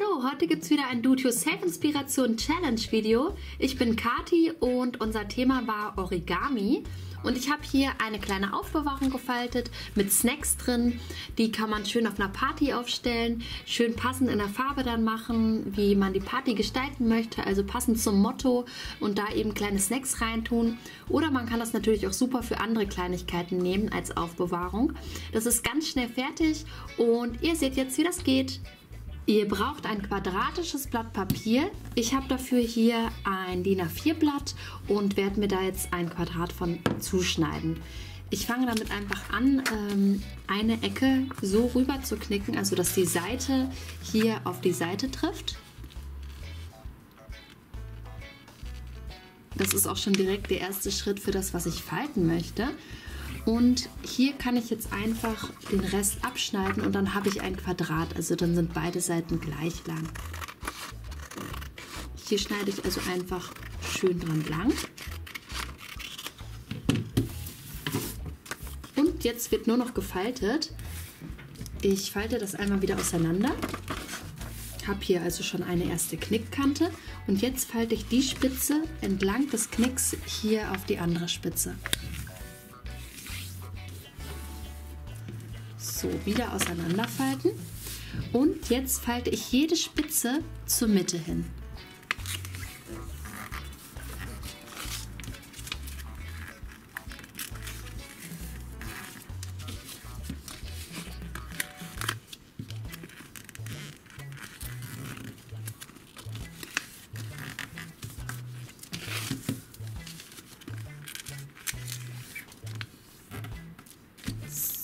Hallo, heute gibt es wieder ein Do-it-yourself-Inspiration-Challenge-Video. Ich bin Kathi und unser Thema war Origami. Und ich habe hier eine kleine Aufbewahrung gefaltet mit Snacks drin. Die kann man schön auf einer Party aufstellen, schön passend in der Farbe dann machen, wie man die Party gestalten möchte, also passend zum Motto und da eben kleine Snacks reintun. Oder man kann das natürlich auch super für andere Kleinigkeiten nehmen als Aufbewahrung. Das ist ganz schnell fertig und ihr seht jetzt, wie das geht. Ihr braucht ein quadratisches Blatt Papier. Ich habe dafür hier ein DIN A4 Blatt und werde mir da jetzt ein Quadrat von zuschneiden. Ich fange damit einfach an, eine Ecke so rüber zu knicken, also dass die Seite hier auf die Seite trifft. Das ist auch schon direkt der erste Schritt für das, was ich falten möchte. Und hier kann ich jetzt einfach den Rest abschneiden und dann habe ich ein Quadrat, also dann sind beide Seiten gleich lang. Hier schneide ich also einfach schön dran lang. Und jetzt wird nur noch gefaltet. Ich falte das einmal wieder auseinander. Ich habe hier also schon eine erste Knickkante und jetzt falte ich die Spitze entlang des Knicks hier auf die andere Spitze. So, wieder auseinanderfalten und jetzt falte ich jede Spitze zur Mitte hin.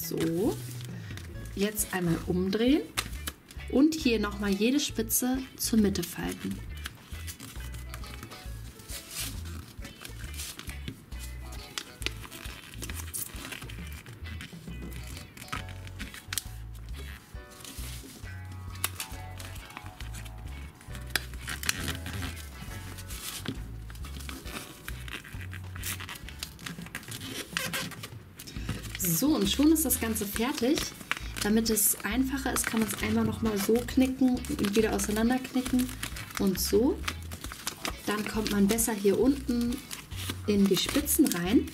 So. Jetzt einmal umdrehen und hier nochmal jede Spitze zur Mitte falten. So, und schon ist das Ganze fertig. Damit es einfacher ist, kann man es einmal nochmal so knicken und wieder auseinander knicken und so. Dann kommt man besser hier unten in die Spitzen rein.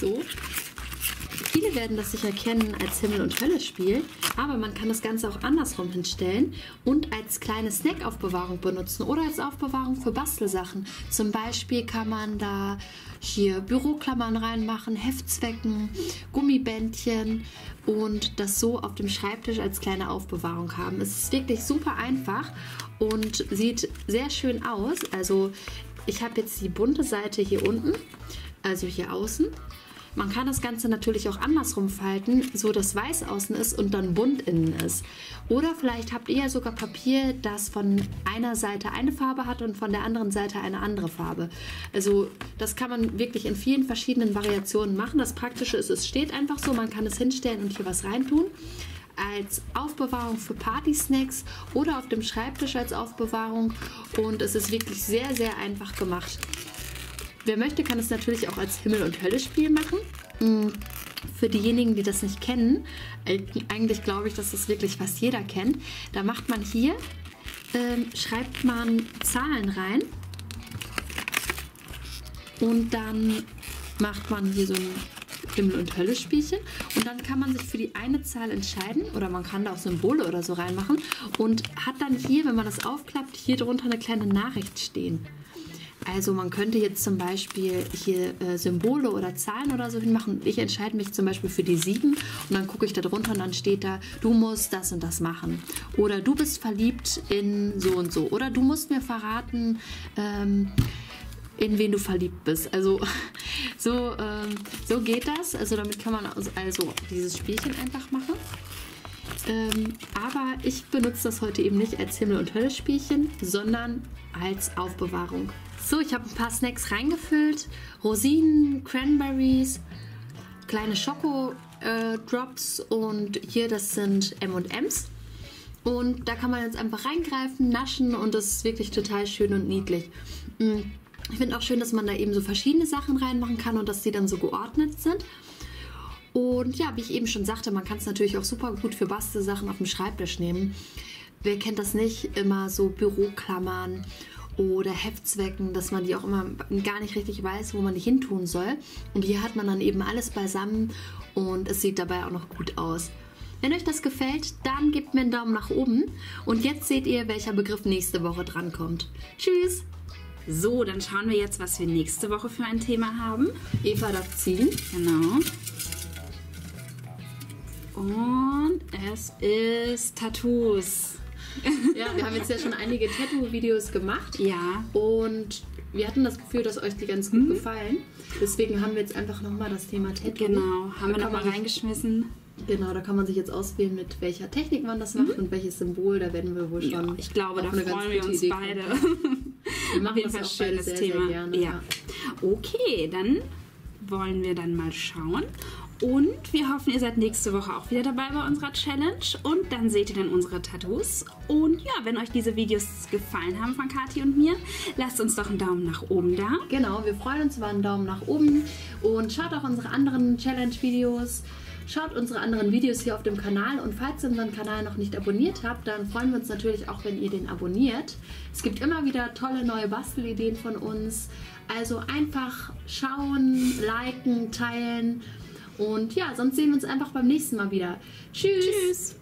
So. Viele werden das sicher kennen als Himmel- und Hölle-Spiel, aber man kann das Ganze auch andersrum hinstellen und als kleine Snack-Aufbewahrung benutzen oder als Aufbewahrung für Bastelsachen. Zum Beispiel kann man da hier Büroklammern reinmachen, Heftzwecken, Gummibändchen und das so auf dem Schreibtisch als kleine Aufbewahrung haben. Es ist wirklich super einfach und sieht sehr schön aus. Also ich habe jetzt die bunte Seite hier unten, also hier außen. Man kann das Ganze natürlich auch andersrum falten, so dass weiß außen ist und dann bunt innen ist. Oder vielleicht habt ihr ja sogar Papier, das von einer Seite eine Farbe hat und von der anderen Seite eine andere Farbe. Also das kann man wirklich in vielen verschiedenen Variationen machen. Das Praktische ist, es steht einfach so, man kann es hinstellen und hier was reintun. Als Aufbewahrung für Party-Snacks oder auf dem Schreibtisch als Aufbewahrung. Und es ist wirklich sehr, sehr einfach gemacht. Wer möchte, kann es natürlich auch als Himmel- und Hölle-Spiel machen. Für diejenigen, die das nicht kennen, eigentlich glaube ich, dass das wirklich fast jeder kennt. Da macht man hier, schreibt man Zahlen rein und dann macht man hier so ein Himmel- und Hölle-Spielchen und dann kann man sich für die eine Zahl entscheiden oder man kann da auch Symbole oder so reinmachen und hat dann hier, wenn man das aufklappt, hier drunter eine kleine Nachricht stehen. Also man könnte jetzt zum Beispiel hier Symbole oder Zahlen oder so hinmachen. Ich entscheide mich zum Beispiel für die 7 und dann gucke ich da drunter und dann steht da, du musst das und das machen. Oder du bist verliebt in so und so. Oder du musst mir verraten, in wen du verliebt bist. Also so geht das. Also damit kann man also dieses Spielchen einfach machen. Aber ich benutze das heute eben nicht als Himmel- und Hölle-Spielchen, sondern als Aufbewahrung. So, ich habe ein paar Snacks reingefüllt. Rosinen, Cranberries, kleine Schoko-Drops und hier das sind M&Ms. Und da kann man jetzt einfach reingreifen, naschen und das ist wirklich total schön und niedlich. Ich finde auch schön, dass man da eben so verschiedene Sachen reinmachen kann und dass die dann so geordnet sind. Und ja, wie ich eben schon sagte, man kann es natürlich auch super gut für Bastelsachen auf dem Schreibtisch nehmen. Wer kennt das nicht? Immer so Büroklammern oder Heftzwecken, dass man die auch immer gar nicht richtig weiß, wo man die hin tun soll. Und hier hat man dann eben alles beisammen und es sieht dabei auch noch gut aus. Wenn euch das gefällt, dann gebt mir einen Daumen nach oben. Und jetzt seht ihr, welcher Begriff nächste Woche drankommt. Tschüss! So, dann schauen wir jetzt, was wir nächste Woche für ein Thema haben. Eva darf ziehen. Genau. Und es ist Tattoos. Ja, wir haben jetzt ja schon einige Tattoo-Videos gemacht. Ja. Und wir hatten das Gefühl, dass euch die ganz gut gefallen. Deswegen haben wir jetzt einfach nochmal das Thema Tattoo. Genau, haben wir nochmal reingeschmissen. Genau, da kann man sich jetzt auswählen, mit welcher Technik man das macht und welches Symbol. Da werden wir wohl schon. Ja, ich glaube, da freuen wir uns beide. Wir machen das auch beide sehr, sehr gerne. Ja. Okay, dann wollen wir dann mal schauen. Und wir hoffen, ihr seid nächste Woche auch wieder dabei bei unserer Challenge. Und dann seht ihr dann unsere Tattoos. Und ja, wenn euch diese Videos gefallen haben von Kathi und mir, lasst uns doch einen Daumen nach oben da. Genau, wir freuen uns über einen Daumen nach oben. Und schaut auch unsere anderen Challenge-Videos. Schaut unsere anderen Videos hier auf dem Kanal und falls ihr unseren Kanal noch nicht abonniert habt, dann freuen wir uns natürlich auch, wenn ihr den abonniert. Es gibt immer wieder tolle neue Bastelideen von uns. Also einfach schauen, liken, teilen und ja, sonst sehen wir uns einfach beim nächsten Mal wieder. Tschüss! Tschüss.